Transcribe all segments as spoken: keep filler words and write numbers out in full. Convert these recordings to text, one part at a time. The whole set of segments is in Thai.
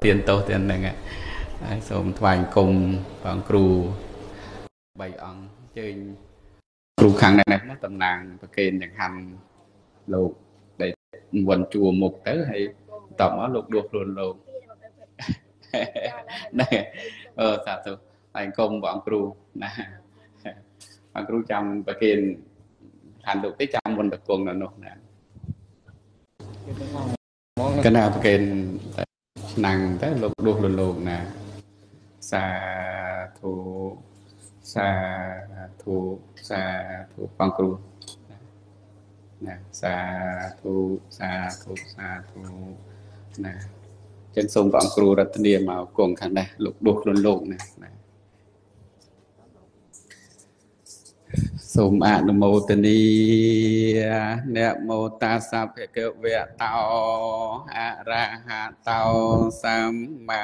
เตียนโตเตียนหนึ่งอ่ะสมทวายกลมบางครูใบอ่องเจนครูขังในนักตำนานประเกณฑ์อย่างหันโลกได้วันจัวหมกเต๋อให้ต่อมาโลกดวงโลนโลกได้เออสาธุทวายกลมบางครูนะบางครูจำประเกณฑ์หันโลกได้จำวันตะกวงนั่นนกนะก็น่าประเกณฑ์นั่งแต่โลกดวงโลกนะสาธุสาธุสาธุฟังครูนะสาธุสาธุสาธุนะจนทรงฟังครูรัตเนียมากงขันได้โลกดวงโลกนะสมอนุโมทนีเนโมตัสสะภะคะวะโตอะระหะโตสัมมา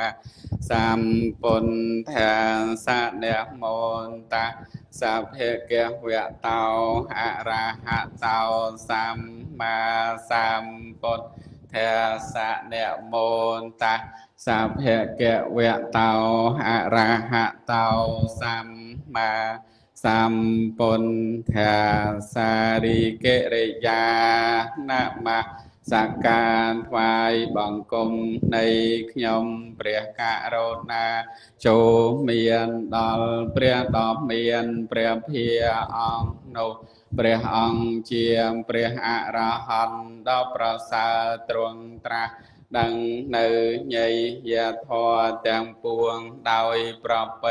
สัมพุทธัสสะเนโมตัสสะภะคะวะโตอะระหะโตสัมมาสัมพุทธัสสะเนโมตัสสะภะคะวะโตอะระหะโตสัมมาสัมปันธาสาริเกริยานะมาสักการไว้บังคมในขยมเปรียกะโรนาโจเมียนดอลเปรียดอเมียนเปรียเพียองโนเปรียองเจียมเปรียอระหันดอประสาตรงตราดังเนื้อใหญ่ยาทอแตงปวงดาวประไป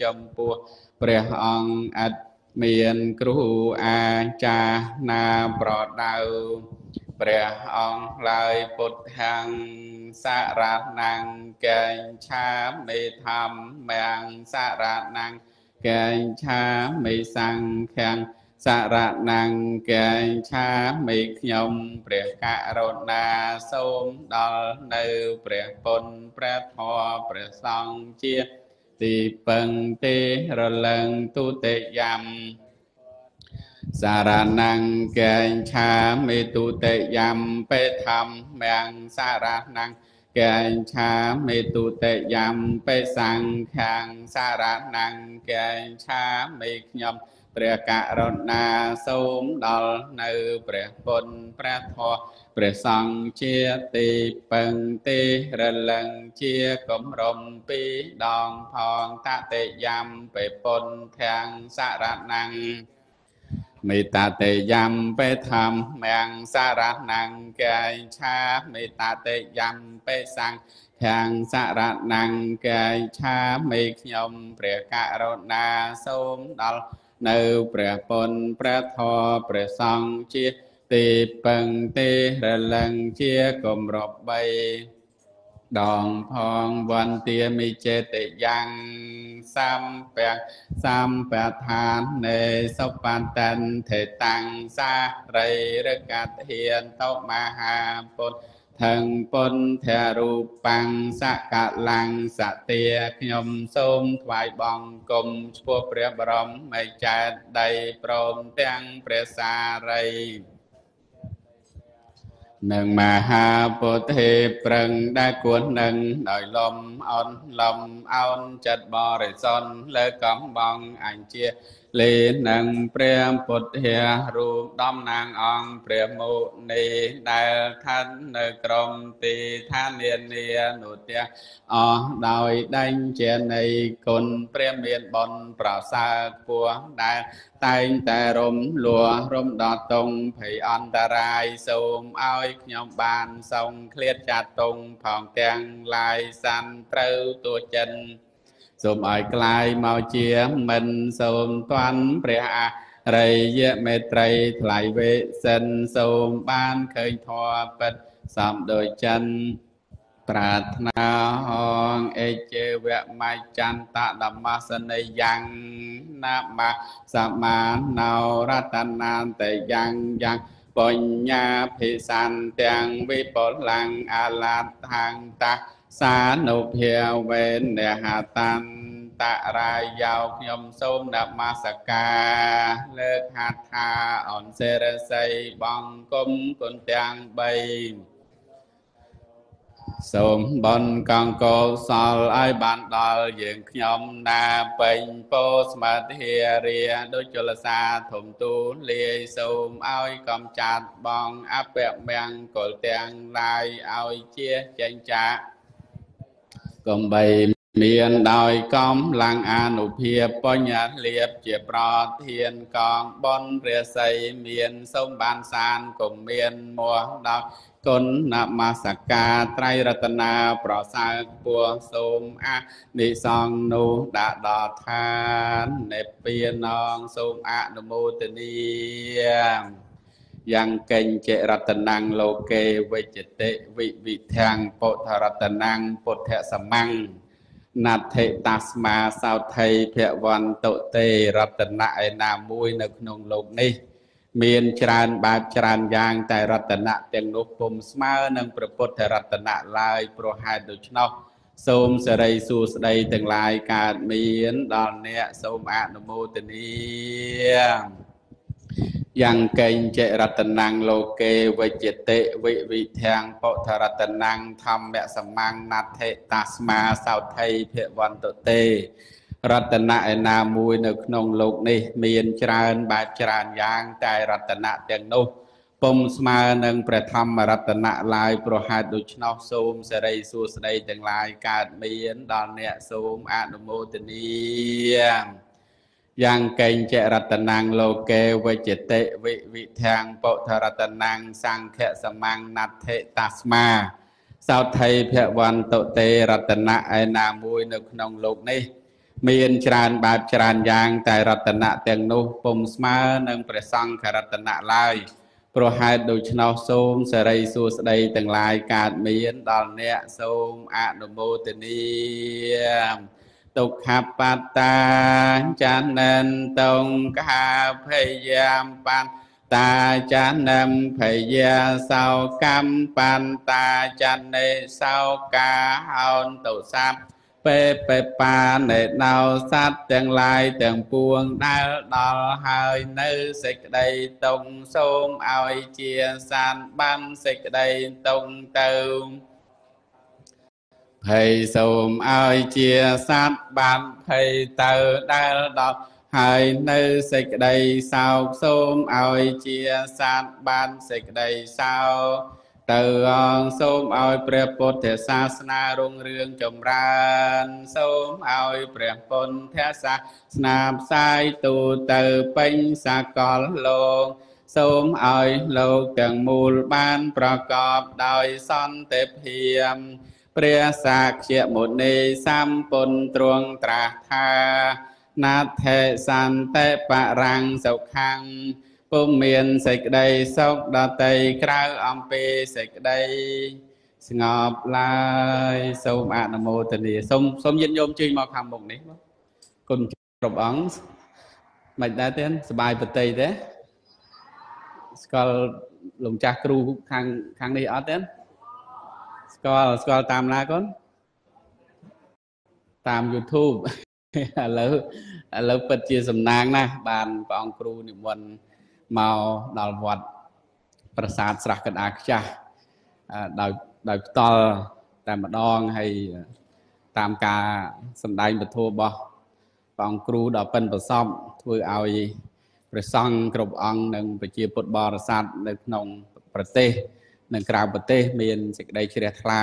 จมปวเปรียองอัดเมียนครูอาจารย์นาปลอดดาวเปรียองลายปุถหังสาระนังเกณฑ์ชาไม่ทำแมงสาระนังเกณฑ์ชาไม่สังแข่งสาระนังเกณฑ์ชาไม่ขยมเปรียกะโรนาสมดอลเนื้อเปรียปนเปรียพอเปรียสองเจียติปังเตระลังตุเตยามสารนังเกณฑ์ชาเมตุเตยามไปทำแมงสารนังเกณฑ์ชาเมตุเตยามไปสังขังสารนังเกณฑ์ชาเมขยมเปรียกะรนาสมดอลเนื้อเปรียปนเปรียทอเปรียสังเชียติปังเตระลังเชียกมรมปีดองพองตะเตยามไปปนแทงสารนังมิตาเตยามไปทำแมงสารนังเกยชามิตาเตยามไปสังแทงสารนังเกยชาไม่ขยมเปรียกะรนาสมดอลเนื้อเปรียปนเปรียทอเปรียสังเชียติปังเตระลังเชียกมรบใบดองพองวันเตียมิเจติยังสัมแปะสัมแปะทานในสัพพันตันเถตังสาไรรกัตเทียนโตมหาปุตถังปนเทรูปังสกลังสเตียขยมสมถวายบองกลมพวกเปรียบรมไม่จัดใดพรมเตียงเปรสาไรหนึ่งมหาปุถะปรังได้กวนหนึ่งหน่อยลมอ่อนลมอ่อนจัดบอริสนเลิกกำบองอันเชียลีหนึ่งเปรียมปุถะรูปด้อมนางองเปรียมมุนีได้ท่านในกรมตีท่านเรียนเรียนหนุเตียอ๋อดอยได้เชียในคนเปรียมเบียนบนปราศาปัวได้ตายแต่รมลัวรมดอตรงไผ่อันตรายสูมอ้อยยอมบานทรงเคลียดจัดตรงผ่องแกงลายสันเต้าตัวเจนสมอ้อยกลายเมาเจียมันสมตวันเปรียไรเยะเมตรัยไหลเวเซนสมบ้านเคยทอปัดสามโดยเจนปรารถนาหองเอเจวะไมจันตะดัมมาสเนยังนามาสมานนาวรัตนานแต่ยังยังปัญญาภิสันเตียงวิปลังอาลาทังตะสานุเพียวเวนเนหาตันตะรายยาวยมสมดัมมาสกาเลิกหัตถาอ่อนเซรไซบังกมกุนเตียงใบ ส่งบนกังโกสลไอบันดาลยิงยมนาเป็นโพสมาเทเรียดุจลสาถมตูเลียส่งเอากำจัดบองอัปเปกแบงกอลเตียงลายเอาเชี่ยเจงจะกงใบเมียนดอยก้มลังอานุเพียบปัญญาเลียบเจียปรเทียนกองบนเรือใสเมียนสมบานสานกงเมียนมัวดอกกนนามาสกาไตรรัตนาปราศากปัวสมอานิสองนูดาดอทานเนเปียนองสมอานุโมตนียังเกณเจรัตนังโลเกวิจเตวิวิแทงโพธรัตนังปุถะสมังนาเทตัสมาสาวไทยเพียวันโตเตรัตนะไอนามุยนกนงโลกนี้เมียนจานบาจานยางแต่รัตนะเตียงนกปุ่มสมาหนังประพุทธรัตนะลายโปรหาดุชนกสมสไลสูสไลต่างลายการเมียนดอนเนสมอนุโมทนียังเกณเจรัตนังโลเกวิจเตวิวิแทงโพธรัตนังธรรมแมสมังนาเทตัสมาสาวไทยเพียวันโตเตรัตนะไอนามุยนกนงโลกนี้เมียนจานบาจานยางใจรัตนะเตียงนุปมสมาหนังประธรรมรัตนะลายโปรหาดุชนกสมสไลสูสไลต่างลายการเมียนดอนเนสมอนุโมทนียังเกณเจรัตนังโลเกวิจเตวิวิแทงโพธรัตนังสังเขสมังนัทเทตัสมาสาวไทยเพียวันโตเตรัตนะไอนามุยนกนงโลกนี้เมียนจานบาจานยางแต่รัตนะเตียงนุปมสมาหนังประสังขรัตนะลายโปรหาดุชนกสมสไลสูสไลต่างลายการเมียนดอนเนสมอนุโมทนีตุขปัตตาจันนันตงกาพยามปันตาจันนัมพยาสาวกัมปันตาจันเนสาวกาหอนตุสัมเปเปปาเนนาวสัตเตียงลายเตียงปวงได้ดอลหายนึสิกใดตงสมเอาเจียสันบันสิกใดตงเติมให้สมเอาเจียสัตบันให้เติมได้ดอลหายนึสิกใดสาวสมเอาเจียสัตบันสิกใดสาวเตือนส้มเอาเปรียบปนเทศาสนารงเรืองจมรานส้มเอาเปรียบปนเทศาสนาสายตูเตอปัญสกอลลงส้มเอาโลกเตียงมูลบ้านประกอบโดยซ่อนเตเพียมเปรียสักเชี่ยหมดในซ้ำปนตรวงตราทานาเทสันเตปะรังสุขังผู้เมียนเสกใดสกดาเตยคราวอัมเปเสกใดสงบลายสมอนุโมทนีสมสมยินยมจึงมาคำบุกนี้คุณจบอังไม่ได้เต้นสบายปฏิเดชสกอลหลงจากครูทางทางนี้อ๋อเต้นสกอลสกอลตามลาก่อนตาม YouTube แล้วแล้วปัจเจกสำนักนะบานปองครูหนึ่งวันมาดาววัดประสาทสระกันอาคจ้าดาวดาวตอแต่มาดองให้ตามการสำได้มาโทรบอปองครูดาวเป็นประซ่อมทวีเอาประซ่องกรบอังหนึ่งปัจเจกปดบอประสาทหนึ่งนงประเทศหนึ่งกลางประเทศเมียนสิกได้เชียร์ทลา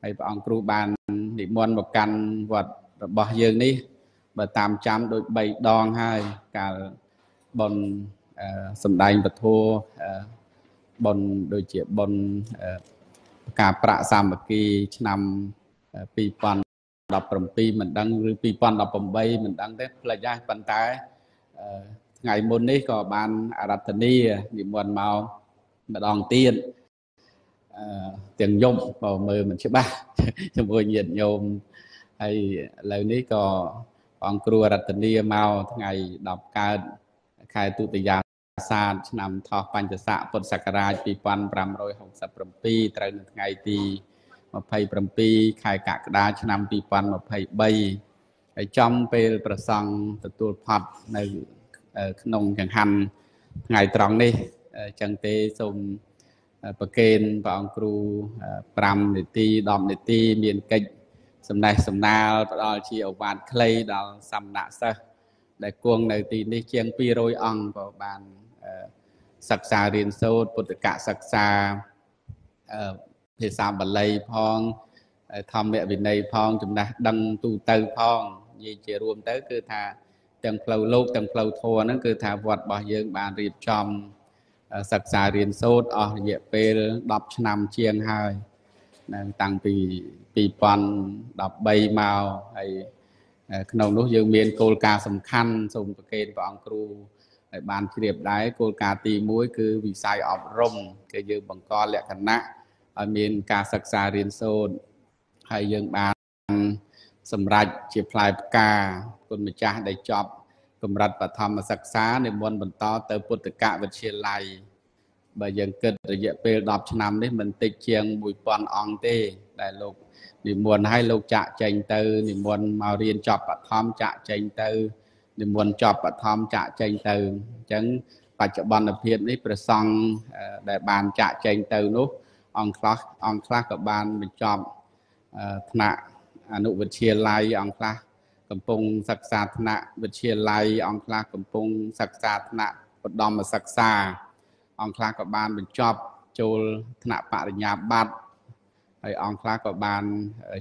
ให้ปองครูบานดิมวนประกันวัดบอเยืองนี้มาตามจำโดยใบดองให้การบนสำได้ปะโทบนโดยเจียบบนกาประสามกีชนำปีปันดับปมปีมันดังหรือปีปันดับปมใบมันดังแต่ระยะปันท้ายไงมนนี้ก็บานอารัตนีนิมนต์มามาดองเตียนเตียงยมบ่มือมันใช่ป่ะจมูกเย็นยมไอ้เหล่านี้ก็องครูอารัตนีมาไงดับการขายตุติยาศาสตร์นำทอปัญจสะปนสักราชปีปันปรำรอยหกสัปรำปีตรังไงตีมาภัยปรำปีขายกากดาชนำปีปันมาภัยใบไอจอมเปรประสังตัวผัดในขนมแข่งหันไงตรองนี่จังเตสม ประเกณฑ์ประองครูปรำเนตีดอมเนตีเมียนกิจสำนักสำนักประดอลชีอวานคลีดอลสำนักเสได้กวงเนตีในเชียงปีโรยองประบาลศึกษาเรียนสูตรปุตกะศึกษาเทศาบัลลัยพองทำแบบในพองจุดนะดังตูเตอพองยี่เจรวมเตอคือทาจังเพลาโลกจังเพลาโทนั่นคือทาวัดบ่อยเยิงบานรีบจอมศึกษาเรียนสูตรอ๋อเยเปลดับชนำเชียงไฮตั้งปีปีปันดับใบเมาไอขนมลูกเยืองเมียนโกลกาสำคัญส่งประเกณฑ์ของครูบานเรียบได้โกลกาตีมุ้ยคือวิสัยออกร่มก็ยืมบังกรและคณะเมียนการศึกษาเรียนสูตรให้ยืมบานสำหรับเชียพลายกาคนมิจฉาได้จบกำรัฐประธรรมศึกษาในมวลบรรทอเติมปุตกะวิเชียไลบ่ยังเกิดระยะเปรดับชนำได้เหมือนติดเชียงบุยปอนอองเต้ได้ลูกนิมวลให้ลูกจะเจงเตอนิมวลมาเรียนจบประธรรมจะเจงเตอนิมวลจบประธรรมจะเจงเตอจังปัจจุบันเพียรนี้ประสังได้บานจะเจงเตอนุอองคลักอองคลักกับบานเป็นจบธนะอนุวิเชียไลอองคลักกำปงศักษาธนะวิเชียไลองคลากำปงศักษาธนะปดอมศักษาองคลากบาลเป็นจอบโจลธนะปริญญาบัตรไอองคลากบาล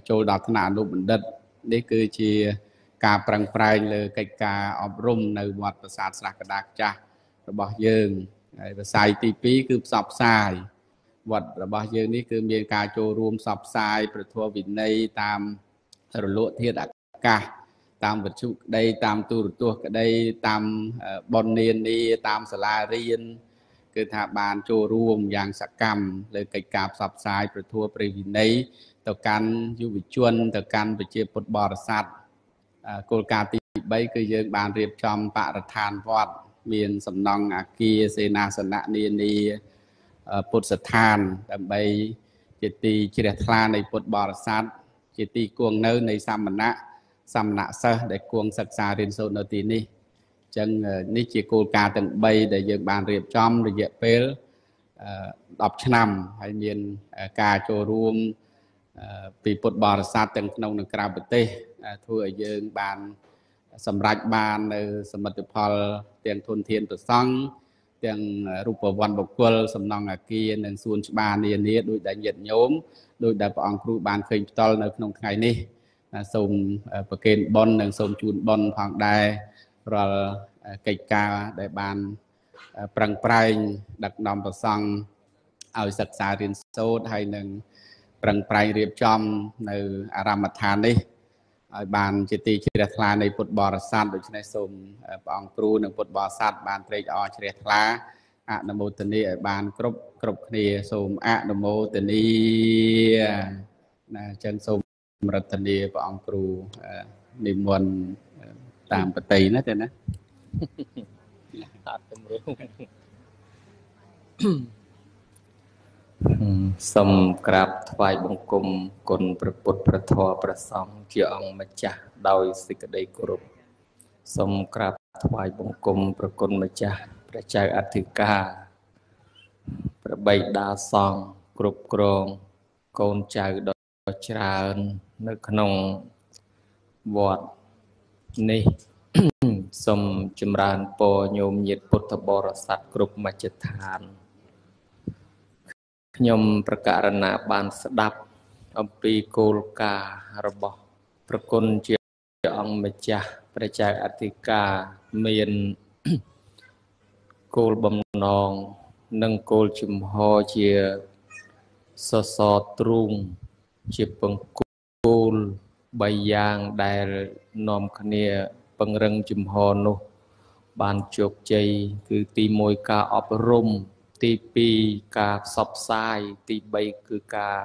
โจลดาธนะนุบันดนี่คือชีการปรังปรายเลยกิจการอบรมในวัดประสาทสระกระดาษจ้ะระบอบเยิงไอภาษาตีปีคือสอบสายวัดระบอบเยิงนี่คือเมียการโจรวมสอบสายประท้วงวินัยตามสรุโลเทียดกาตามวัตถุได้ตามตัวตัวก็ได้ตามบอลเนียนนี่ตามสลาเรียนคือทาบานโจรวมอย่างสักกรรมเลยกิจกรรมสับสายประท้วงปริวินัยต่อการยุวิชวนต่อการประเจปบรสัตโกลกาติใบคือเยิงบานเรียบจอมปะรทานวัดเมียนสำนองอาคีเสนาสนะเนียนีปุตสถานแต่ใบเจตีเจริญทลาในปบรสัตเจตีกวงเนื้อในสามณะสำนักเสด็จกวงศึกษาเรียนสูตรนาทีนี้จังนิจิโกกาตั้งใบได้เยือกบานเรียบจอมได้เยอะเปลดับชนำให้เมียนกาโจรวมปีปดบอร์ซาตั้งนงนักกราบเตะทั่วเยือกบานสำรักบานในสมติพลเตียงทนเทียนตัวซังเตียงรูปวันบกวลสำนองอากีหนึ่งส่วนบานนี้นี้โดยได้เย็นโยมโดยได้ประองครูบานเคยตลในนงไงนี้ส่งประเกณฑ์บอลหนึ่งส่งจูนบอลผ่านได้เรากิจการได้บานปรังปรายดักนำประสังเอาศึกษาเรียนสูตรให้หนึ่งปรังปรายเรียบจอมในอารามฐานนี้บานจิตติเฉลทลาในปุตบอร์สัตโดยใช้ส่งปองครูหนึ่งปุตบอร์สัตบานเตรอเฉลทลาอนุโมทนีบานครบครบเนียส่งอนุโมทนีเชิญส่งรัตนีประองครูนิมนต์ตามปฏินะแต่นะสมกราบถวายบังคมกลประพุทธประทอประสองเกี่ยงมัจจ์โดยสิกได้กรุบสมกราบถวายบังคมประกลมัจจ์ประชาอธิกาประใบดาซองกรุบกรองโกนใจเจริญนึกขนมวอดนี่สมจำรานปอโยมยิดพุทธบริษัทกรุบมัจทานยมประกาศนาบานสดับอภิโกลการบอประกนเจียงมัจจ์ประจักษ์อธิกาเมียนโกลบำนองนังโกลจุมหอเจียสสตรุงជាពងគូលបីយ៉ាងដែលនាំគ្នាពង្រឹងជំហរនោះបានជោគជ័យគឺទីមួយការអប់រំទីពីរការផ្សព្វផ្សាយទីបីគឺការ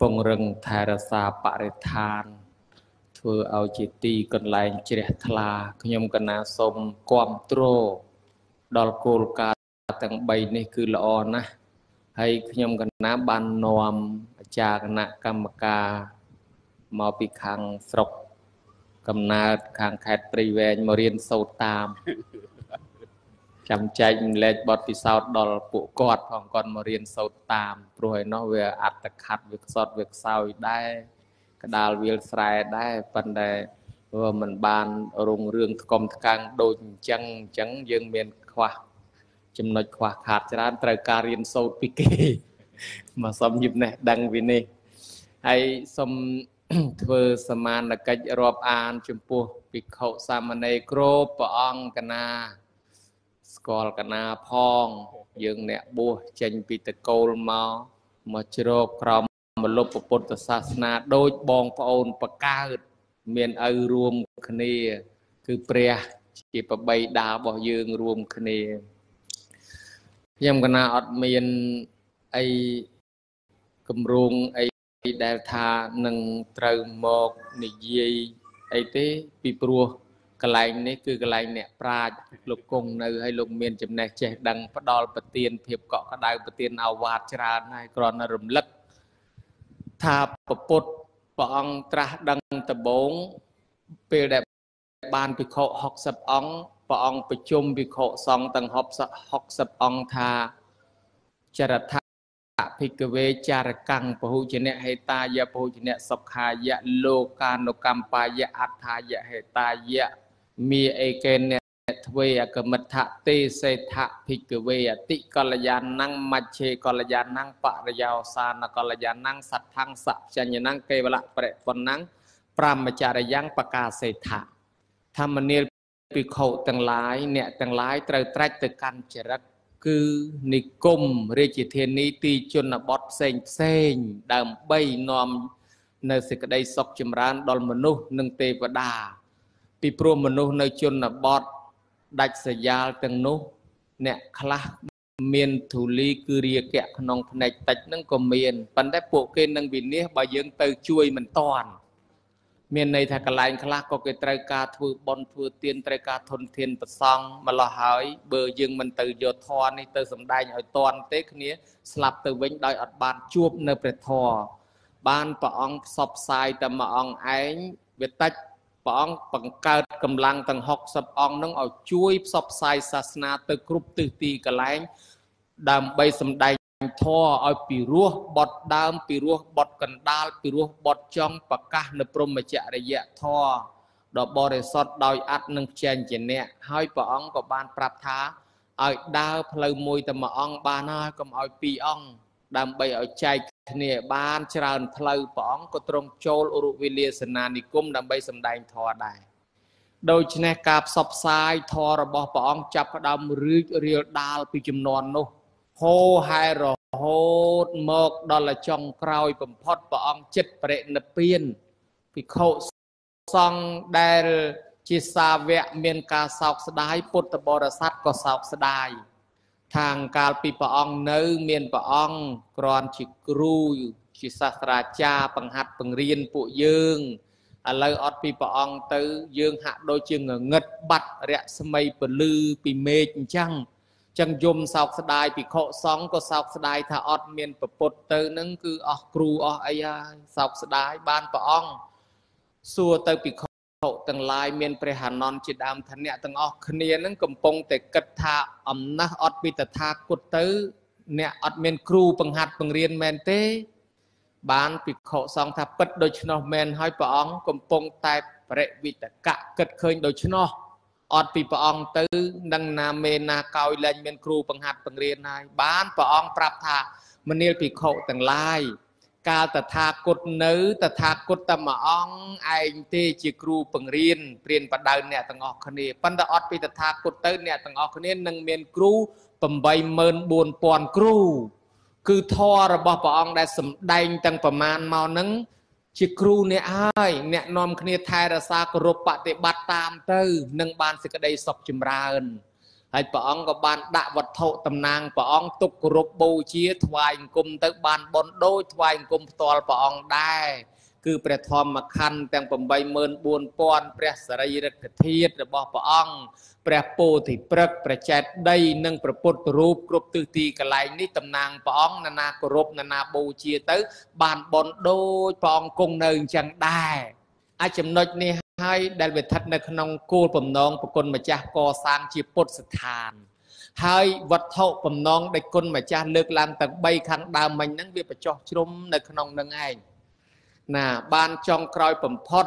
ពង្រឹងថែរក្សាបរិស្ថានធ្វើឲ្យជាទីកន្លែងជ្រះថ្លាខ្ញុំកណាសូមគាំទ្រដល់គោលការណ៍ទាំងបីនេះគឺល្អណាស់ហើយខ្ញុំកណាបាននាំอาจารย์คณะกรรมการมาปีคังสรกกำนาดคังแคดปริเวณมาเรียนโซตาม จำใจเลบอดพิซาวดอลปุกอดของก่อนมาเรียนสาวตามปล่อยน้องเวออัตคัดเวกสอดเวกสาวได้กระดาลวิลสไลได้ปันได้ว่ามันบานโรงเรืองกรมทางโดนจังจังยังเมียนขวาจำนวนขวาขาดจานตรการเรียนสาวพิเกมาสมยิบเนี่ยดังวินี่ไอ้สมเธอสมานละกัจรอบอ่านจมพูปิกเขาสามในโกรปองกันนาสกอลกันนาพองยังเนี่ยบัวเจนปิตะโกลมามาจโรครามมาลบปปตศาสนาโดยบองพระองค์ประกาศเมียนเอารวมคณีคือเปรียจีปใบดาบ่ยืงรวมคณียำกันนาอดเมียนไอกำรุงไอเดลทาหนึ่งเติมหมอกในยี่ไอเต้ปีปลัวกลายนี่คือกลายเนี่ยปลาลูกกงในให้ลงเมียนจำแนกแจกดังพระดอลปเตียนเพียบเกาะกระไดปเตียนเอาวาดชราในกรอนอารมณ์ลึกทาปปุตปองตระดังตะบงเปรดบานปิโคหกสับองปองปิจุมปิโคสองตังหกสับหกสับองทาจรทาภิกเวจารกังปะหุจเนะเหตายะปะหุจเนะสักขายะโลกาโนกัมปายะอัฏฐายะเหตายะมีเอเกเนะทเวอกมัฏฐะเตเสทะภิกเวติกัลยานังมัชเชกัลยานังปะระยาวสานกัลยานังสัทธังสัพจัญญนังเกวละเปรปนังปรามจารยังปกาเสทะธรรมเนรปิโคตังหลายเนะตังหลายตรตรัจตกันจรักคือนิคมเรจิเทนิตีจนบอดเซงเซงดำใบนอมในสิกได้สกจมร้านดอลมนุษย์นึ่งเตวดาปีปรมนุษย์ในจนบอดดัชสยาตังนุเนี่ยคลาเมียนทุลีคือเรียกแกะขนมในตัดนั่งก็เมียนปันได้ปวกเกนังวินเนี้ยบายยังเตยช่วยมันตอนเมียนในทากลายคลาก็เกิดไตรกาทูบอลทูเตียนไตรกาทนเทียนประซองมาละหายเบอร์ยึงมันเตยโยธอในเตยสำได้หอยตอนเต็กนี้สลับเตยเว้นได้อดบานจูบเนเปรทอบ้านปะองสอบทรายแต่มาองไอ้เวตัดปะองปังเกิดกำลังตั้งหกสับองนั่งเอาช่วยสอบทรายศาสนาเตยกรุบตีตีกลายดำใบสำได้ท่อเอาปีรัวบดดามปีรัวบดกันดาลปีรัวบดจ้องปะกะในปรมจารยะท่อดอกบริสดดอยอัดนังเชนเจเนะให้ปะองกับบานปรับท้าเอาดาวพลมวยแต่มาองบานน้อยก็เอาปีองดำไปเอาใจเนี่ยบานชราพลปะองก็ตรงโจลอรุวิเลสนานิกุมดำไปสำแดงท่อได้โดยชนะกาบซับไซท่อระบบปะองจับดำหรือเรียดาลปีจำนวนนู้โหไฮโรโหดหมกดอลจองคราวผมพอดปะองจิตเปรตนเปียนพิโคซองเดลจิสาเวเมียนกาสาวสดายปุตตบรสัตก็สาวสดายทางการปีปะองเนื้อเมียนปะองกรอนจิกรูจิศาสตราจาปังหัดปังเรียนปุยืงอะไรอดปีปะองตื้อยืงหัดโดยจึงเงิดบัดเรียสมัยปลือปีเมจังจังยมสาวสดายปีโคสองก็สาวสดายถ้าอดเมียนปะปดเตอนั่งคือออกครูออกไอ้ยาสาวสดายบ้านปะอ่องสัวเตอปีโคตั้งลายเมียนปริหารนอนจิตดามทันเนี่ยตั้งออกคเนียนั่งกำปงแต่กัดทาอมนะอดปีแต่ทากดเตอเนี่ยอดเมียนครูปังหัดปังเรียนแมนเต้บ้านปีโคสองถ้าปัดโดยชนอแมนให้ปะอ่องกำปงแต่เปรวิตกะกัดเคยโดยชนออดปีปะองตื้อดังนาเมนาเกาเลนเมนครูปังหัดปังเรียนนายบ้านปะองปรับทามันเนียปีโคตั้งลายกาตถากดเนื้อตถากดตมะองไอเตจิครูปังเรียนเปลี่ยนประเดินเนี่ยตั้งออกคณีปันตะอดปีตถากดตื้อเนี่ยตั้งออกคณีนังเมนครูปัมใบเมินบวนปอนครูคือทอระบบปะองได้สมได้ตั้งประมาณมาหนึ่งจิครูเนี่ยอ้ายเนี่ยนอมคณีไทยราษฎรกรบปฏิบัติตามเต้หนึ่งบานสิกได้สอบจำรานให้ปะองกับบานดะวัดเท่าตำนางปะองตุกรบบูเชียทวายกุมเต้บานบนโดยทวายกุมตอลปะองได้คือประทอมมาคันแต่งผมใบเมินบวนปอนเปรสระยิรกเทียดระบบปะองเปรโปถิเปรกประเจดได้นั่งประปุตรูปกรบตือตีกลายนี่ตำนางปะองนานากรบนานาบูเชียเต้บานบนโดยปองกงเนินจังได้อาจำนวนนี้ให้ได้เวทัดในขนมกูผมน้องประกนมาจากก่อสร้างจีปดสถาน hai vật thọ phẩm non đại quân mà cha lực làm tận bay kháng đàm mình nắng việc phải cho chôm nơi non nâng ai nà ban trong còi phẩm phật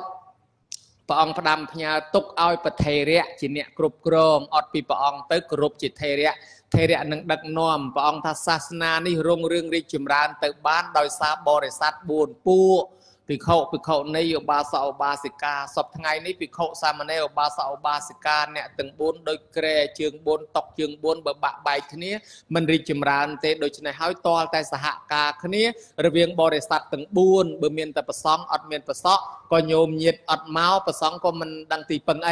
pang pha đam nhà tục ao vật thề rẽ chỉ nè group gồm ọt bị pang tới group chỉ thề rẽ thề rẽ nâng đặc nom pang tha sa na ni rong rương đi chìm ran tận ban đòi sa bò để sát buồn puปิโคปิโคในโยบาสาวบาสิกาสอบทั้งไงนี่ปิโคสามเณรบาสาวบาสิกาเนี่ยตึงบนโดยเกรเชิงบนตกเชิงบนแบบใบทีนี้มันริจิมรานเตโดยชนะหายตัวแต่สหกาทีนี้ระเบียงบริษัทตึงบนเบอร์เมียนแต่ประสองอัดเมียนประสอกก็โยมยึดอัดเมาส์ประสองก็มันดังตีปังไอ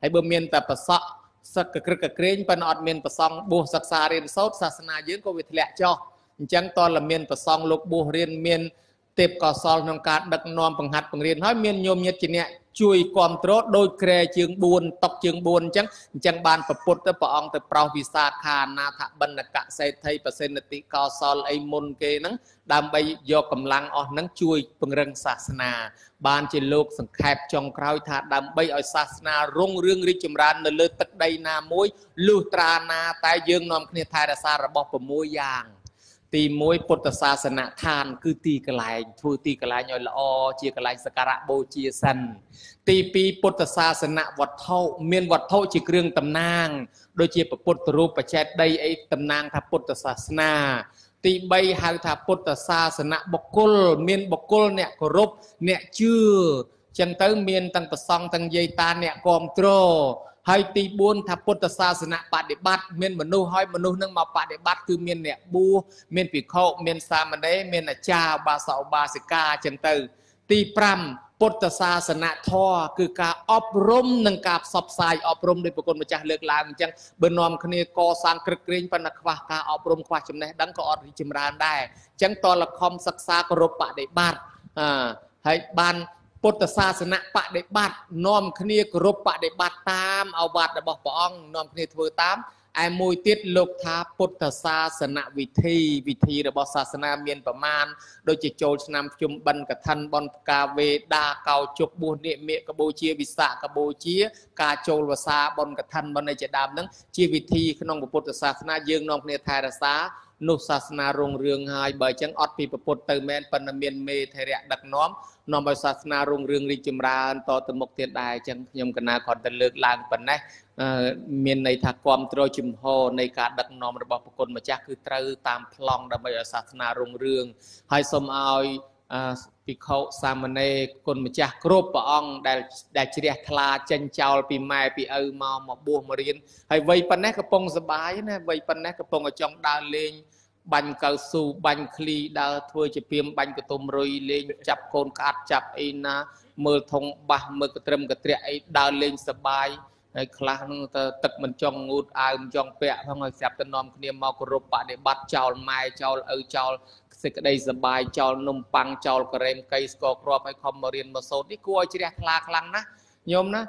ให้เบอร์เมียนแต่ประสอกสักกระกระเกรงเป็นอัดเมียนประสองบูศักษาเรียนโซศาสนาเยอะก็วิทยาจ่อจังตอนละเมียนประสองลูกบูเรียนเมียนเต็บก่อซอลทำการดักนอมปังหัดปังเรียนห้อยเมียนโยมเย็ดจีเนี่ยช่วยความโตรโดยเกรเชิงบุญตกเชิงบุญจังจังบานประปุตตะปองแต่เปล่าวิสาขานาถบันกะไซไทยเปอร์เซนติก่อซอลไอมนเกนังดำไปโยกกำลังอ่อนนังช่วยปังเริงศาสนาบานเจโลกสังเขปจงคราวถาดำไปอ่อยศาสนารุ่งเรื่องริจมรานเนลือตักใดนามวยลูตรานาตายเยืองนอมคเนธายราซาระบอกประมวยยางตีมวยปุตตศาสนาทานคือตีกลายทูตีกลายยอยละอเจียกลายสการะโบเจียสันตีปีปุตตศาสนาวัดเท่าเมียนวัดเท่าจีเรื่องตำนางโดยเจียปปุตตรูปประเจดได้ไอตำนางทับปุตตศาสนาตีใบหาทับปุตตศาสนาบกุลเมียนบกุลเนี่ยกรบเนี่ยชื่อจังเตอเมียนตังประซองตังเยตาเนี่ยกอมโตรให้ตีบุญถ้าพุทธศาสนาปฏิบัติเมียนมนุษย์ให้มนุษย์นั่งมาปฏิบัติคือเมียนเนี่ยบูเมียนปีโคเมียนสามเณรเมียนอาจารย์บาสาวบาสิกาจันเตอร์ตีปรำพุทธศาสนาท่อคือการอบรมนังกาบสับสายอบรมโดยบุคคลมาจากเลือกลางจังเบนอมคเนกอสังกฤษเกรงปนักวะการอบรมความจำเนยดังก็อริจิมรานได้จังตอนละครศึกษากรบปฏิบัติอ่าให้บันพุทธศาสนาปฏิบัติน้อมคณีกรบปฏิบัติตามเอาบาตรได้บอกพระองค์น้อมคณีถือตามไอ้มวยติดโลกท้าพุทธศาสนาวิธีวิธีได้บอกศาสนาเมียนประมาณโดยจิตโจชนำจุมบันกับทันบอลกาเวดาเกาจุกบุญเนเมกบูเชียวิสากบูเชียกาโจลวสาบอลกับทันบอลในเจดามนั้นชีวิธีขนมพุทธศาสนาเยืองน้อมคณีไทยรักษานุศาสนาโรงเรืองหายใบจังอดปีประปุตเตอร์แมนปันเมียนเมเทเรดักน้อมนอมศาสนาโรงเรืองริจิมรานต่อตมกเทียนได้จังยมกนาคอนตะเลิกลางปันนะเมียนในทางความตรอยจิมโฮในการดักน้อมระบอบปกลมาจากคือตรือตามพลองดับใบศาสนาโรงเรืองให้สมเอาปีเขาสามเณรคนมาจากครบปองได้ได้เฉียดทลาจันเจ้าปีใหม่ปีเออมาหมอบบัวมาเรียนให้ไวปันนักกระปงสบายนะไวปันนักกระปงกระจองดาเลงบันเกาสูบันคลีดาทวยจะเพียมบันกระตุมรอยเลงจับโคนกัดจับไอ้นะมือทงบะมือกระเตริมกระเตะไอ้ดาเลงสบายไอ้คลาหนึ่งตึกมันจองงูอายมันจองเปะเพราะไงแสบตะนอมคนเดียวมากรุบปะเดี๋ยวบัดเจ้าไม้เจ้าเออเจ้าสิกได้สบายเจ้านมปังเจ้ากระเรมไก่สกอกรอบให้คอมมาเรียนมาโซนนี่กลัวจะได้คลาคลังนะโยมนะ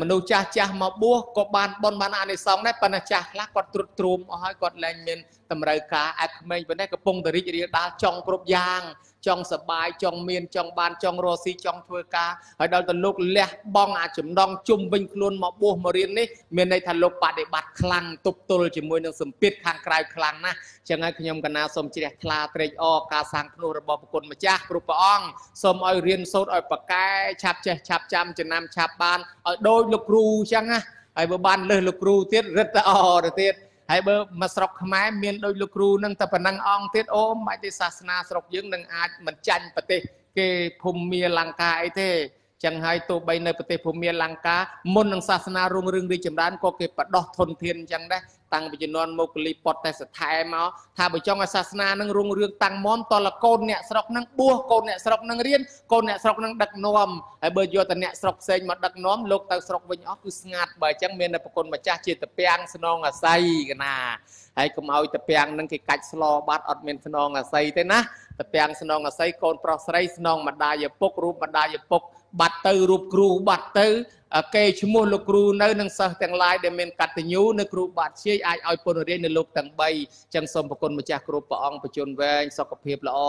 มนุษย์จ้าจ้ามาบัวกบานบนบานอันในซองได้ปนัจจ้าลักกอดตรุตรูมเอาให้กอดแรงเงินตำรากาอักเมย์ไปได้กระปงตริจเดียดาจองกรบยางจองสบายจองเมียนจองบานจองโรซีจองเทวกาให้เราตลุกเลี้ยบองอาจุ่มดองจุ่มวิ่งคลุนมาบัวมาเรียนนี่เมียนในทันโลกปฏิบัติคลังตุบตุลจิมวยนางสมพิษทางไกลคลังนะจังไงขยมกันนาสมจิตคลาเตรออกาสังพนุระบอบกลมาจ้ากรุปอ่องสมเอาเรียนโซดเอาปากไก่ฉับเจฉับจำจะนำฉับบานเอาโดยลูกครูจังนะไอ้บ้านเลยลูกครูเทียดรัตออเทียดไอ้เบอร์มาสรกขมายเมียนโดยลูกครูนั่งตะพนังอ่องเทียดโอมไอ้ที่ศาสนาสรกยึงนั่งอาจมันจันปฏิเกภูมิเมียลังกาไอ้เทจังไห้ตัวใบในปฏิภูมิเมียลังกามนนังศาสนารุ่งเรืองดีจำร้านก็เก็บปัดดอกทนเพียนจังได้ตั้งไปจนนอนโมกุลีปอดแต่สไทยมาถ้าไปจ้องศาสนานั่งรุ่งเรืองตั้งม้อมตอนละโกนเนี่ยสรกนั่งบัวโกนเนี่ยสรกนั่งเรียนโกนเนี่ยสรกนั่งดักน้อมไอเบอร์โยตันเนี่ยสรกเซนมาดักน้อมโลกแต่สรกวิญญาณคือสงัดใบจังเมียนในปกลมาจ้าเจตเปียงสนองอาศัยกันนะไอ้ก็มาเอาตะเปียงนั่งกิจกัดสลอบัดอดเมียนสนองอาศัยเต้นะตะเปียงสนองอาศัยโกนปลอกใส่สนองมาได้ยาปกรูปมาได้ยาปกบัตรตือรูปครูบัตรตือเกย์ชมูลครูนั่งนั่งเสาแต่งลายเดเมนกัดติยูนั่งครูบัตรเชี่ยไอไอปนเรียนในโลกต่างใบจังสมประกอบมาจากครูปองประจุนแวงสกปรกละอ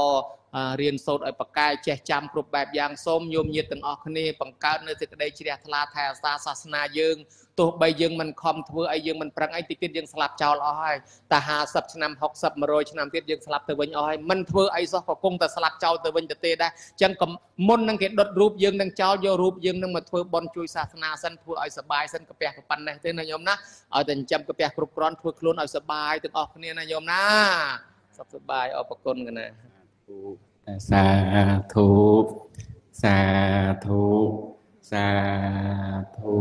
เรียนโซดอัยปกายเจ็ดจำกรุบแบบยางส้มโยมยืดตึงออกนี่ปังการเนื้อติดได้เฉียดทลาแถวศาสนาเยิงตัวใบเยิงมันคอมทัวไอเยิงมันปรังไอติดติดเยิงสลับเจ้าลอยแต่หาสับชนำหกสับมโรยชนำติดเยิงสลับตัวเวงอ้อยมันทัวไอซอกกงแต่สลับเจ้าตัวเวงจะเตะได้จังก็มนนังเกดดรูปเยิงนังเจ้าโยรูปเยิงนังมาทัวบอลจุยศาสนาสันทัวไอสบายสันกระเปียกปันในเต้นนายมนะเอาแต่จำกระเปียกกรุบกร้อนทัวคลุนไอสบายตึงออกนี่นายมนะสบายออกประกนกันนะสาธุสาธุสาธุ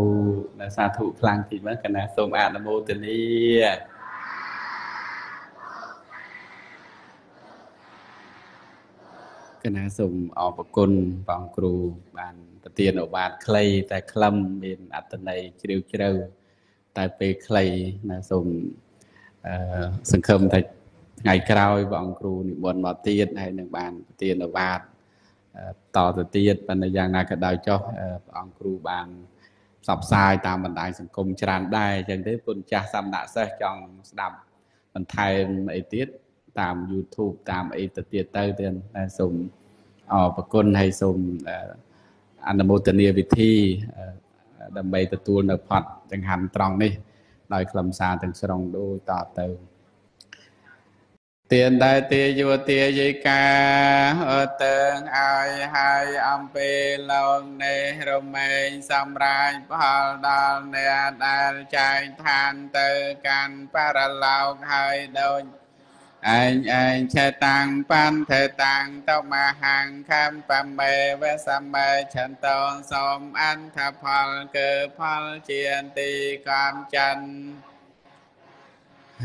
และสาธุพลังที่เมื่อกันนะสมอาณโมตนีคณะสมออกประกนบางครูบานปฏิญญาบาทใครแต่คลำเป็นอัตนัยเจียวเจียวแต่ไปใครนะสมสังคมแต่ไงคราวบางครูนี่บนมาเตียนให้หนึ่งบานเตียนบาทต่อตัวเตียนปัญญานากระดาวเจ้าบางครูบางสับสายตามบรรดาสังคมชราได้จังได้ปุ่นจ่าสำนักเสกจังดับมันไทยไอเตียนตาม YouTube ตามไอตัวเตียนเตอร์เตียนสมออกประกนให้สมอันโมตเนียวิธีดำไปตัวตัวนับพัดจังหันตรองนี่ลอยคลำซาจังสรองดูต่อเติมเตียนได้เตียอยู่เตียยิกาเติงอายหายอัมเปลองในรมยสำราญพอดาวเนื้อดาวใจทานเตือกันปาราลาวหายโดยไอไอเชตังปันเทตังเต้ามาหังคำปัมเบวสัมเบฉันตองสมอันทพอลเกิดพอลเจียนตีความจัน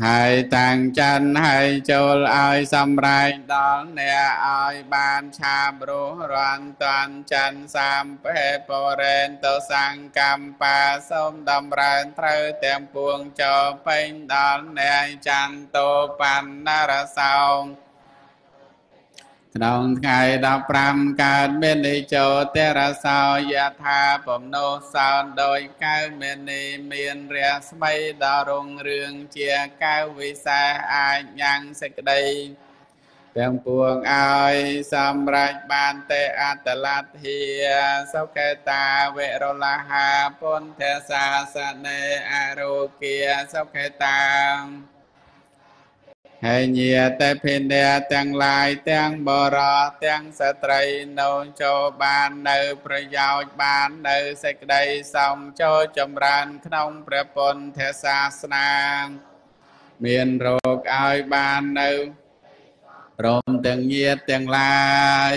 ให้ต่างจันให้โจลอายสำไรดอนเนื้ออายบานชาบรูรันตอนจันสามเพปเรนโตสังกัมปาส้มดำรันเทอเต็มปวงโจเป็นดอนเนื้อจันโตปันนารสาวดองไก่ดอกปรามการเมนิโจเตระสาวยาธาผมโนสาวโดยเก้าเมนิเมียนเรียสไม่ดาวรุ่งเรืองเจียเก้าวิสาอายังเสกใดเตียงปวงอ้อยสำไรบานเตอัตลัดเฮียสกตาเวโรลาหาปนเทศาสเนอโรเกียสกตาให้เนียแต่เพนเดียแตงลายแตงบรอแตงสตรีนนโจบานเนอประยาวบานเนอเสกใดสองโจจำรันขนมประปนเทศาสนาเมียนโรกอายบานเนอรมแตงเนียแตงลา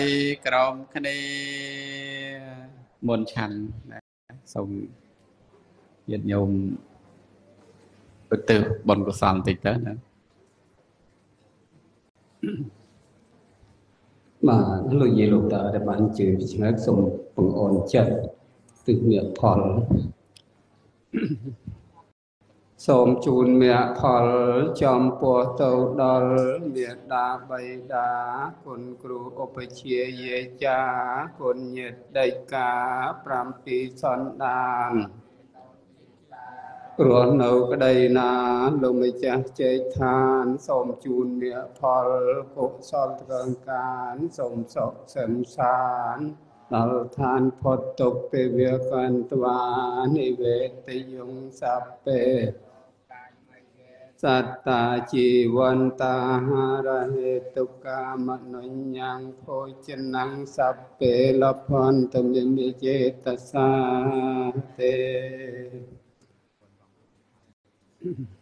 ยกรมคณีมนชันสมยศยมประตูบนกุศลติดเตอร์นะมาลุยลุกตาแต่บ้านจืดเชื้อสมปงอ่อนเจ็บตึกเมียพอลสมจูนเมียพอลจอมปัวเตาดอลเมียดาใบดาคนครูอภิเชียเยจาคนเย็ดได้กาปรามปีสอนดานรัวหนูก็ได้นาลมไม่จักใจทานสมจูนเมียพอลกุศลเรื่องการสมศกเสริมสารเราทานพดตกเปเวียกันตวานิเวตยงสัพเปสัตตาจีวันตาหาระเหตุกามนุยังโภชนังสัพเปลพรตมิมิเจตสาเตMm-hmm.